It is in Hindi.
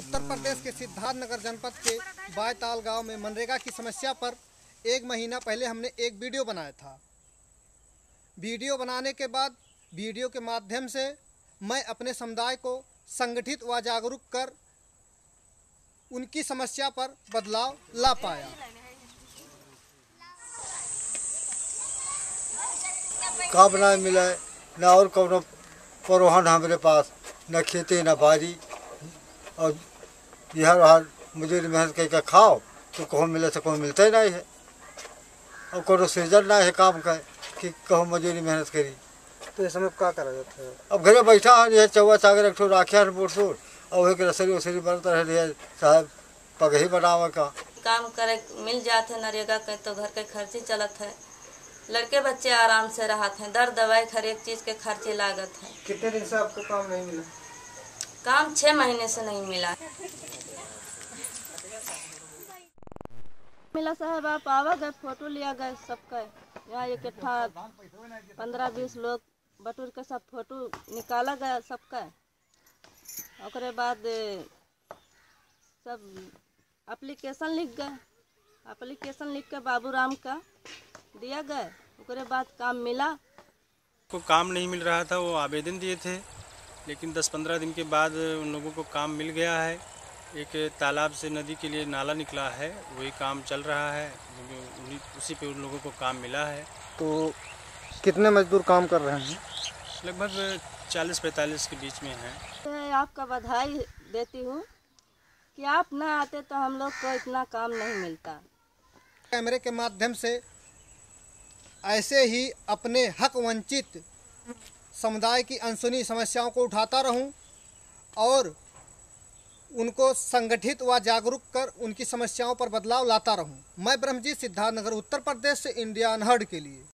उत्तर प्रदेश के सिद्धार्थनगर जनपद के बायताल गांव में मनरेगा की समस्या पर एक महीना पहले हमने एक वीडियो बनाया था। वीडियो बनाने के बाद वीडियो के माध्यम से मैं अपने समुदाय को संगठित व जागरूक कर उनकी समस्या पर बदलाव ला पाया। काम ना मिला ना और कौन प्रोहन हमारे पास, न खेती न बाड़ी, और बिहार वहार मजदूरी मेहनत करके खाओ तो कहूँ मिले तो कहूँ मिलते ही नहीं है, और कोनो सीजन ना है काम का कि कहूँ मजदूरी मेहनत करी। तो इस समय क्या करा जाता है? अब घरे बैठा है, यह चौवा चागर एक ठो राखे हन बूढ़ सूढ़ और वही रसरी वसरी बनता है साहब पग ही बनावे का काम करे मिल जाते हैं। नरेगा के तो घर के खर्चे चलत है, लड़के बच्चे आराम से रहते हैं, दर दवाई हर एक चीज़ के खर्चे लागत है। कितने दिन से आपको काम नहीं मिला? काम 6 महीने से नहीं मिला। साहब आप आवा गए, फोटो लिया गए सबका, यहाँ इकट्ठा 15-20 लोग बटूर के सब फोटो निकाला गया सबका। और बाद सब एप्लीकेशन लिख गए, एप्लीकेशन लिख के बाबू राम का दिया गए, और बाद काम मिला। को काम नहीं मिल रहा था, वो आवेदन दिए थे, लेकिन 10-15 दिन के बाद उन लोगों को काम मिल गया है। एक तालाब से नदी के लिए नाला निकला है, वही काम चल रहा है, उसी पे उन लोगों को काम मिला है। तो कितने मजदूर काम कर रहे हैं? लगभग 40-45 के बीच में हैं। तो आपका बधाई देती हूँ कि आप ना आते तो हम लोग को इतना काम नहीं मिलता। कैमरे के माध्यम से ऐसे ही अपने हक वंचित समुदाय की अनसुनी समस्याओं को उठाता रहूं और उनको संगठित व जागरूक कर उनकी समस्याओं पर बदलाव लाता रहूं। मैं ब्रह्मजीत, सिद्धार्थनगर, उत्तर प्रदेश से इंडिया अनहर्ड के लिए।